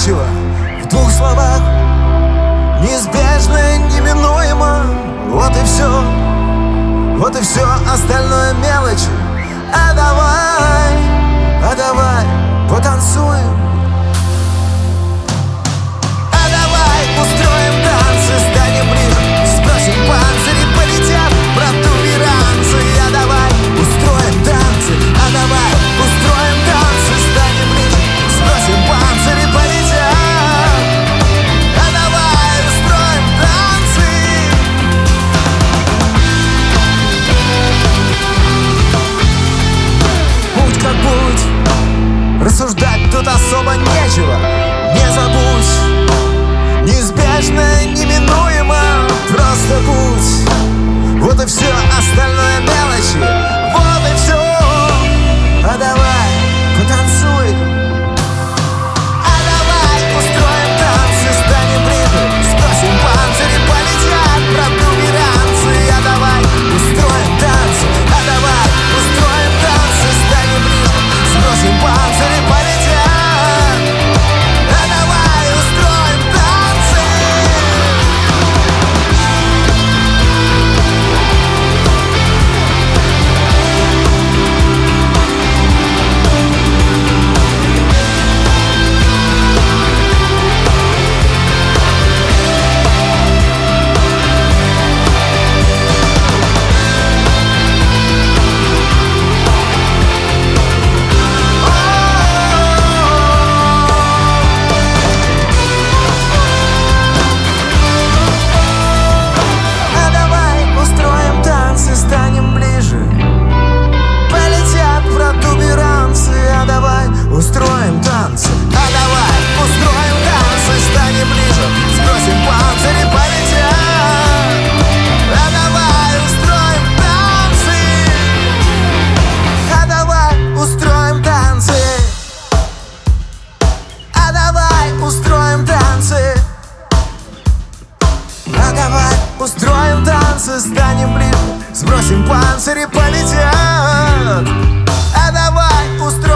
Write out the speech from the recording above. значило в двух словах: неизбежно, неминуемо. Вот и все, вот и все, остальное мелочи. А давай, потанцуем. А давай, устроим танцы, станем ближе, спросим панцири, полетят протуберанцы. А давай, устроим танцы, а давай, устроим танцы, станем ближе, спросим панцири, полетят. А давай, устроим танцы. Путь как путь, рассуждать тут особо нечего. Не забудь, неизбежно, неминуемо. Просто путь, вот и все, остальное мелочи. Вот и все, а давай потанцуем. А давай устроим танцы, станем ближе, спросим панцири, полетят протуберанцы. А давай устроим танцы, а давай устроим танцы, станем ближе, спросим панцири, полетят. Устроим танцы, а давай устроим танцы, станем ближе, спросим панцири, полетят. А давай устроим танцы, а давай устроим танцы, а давай устроим танцы, а давай устроим танцы, станем ближе, сбросим панцири, полетят. А давай устроим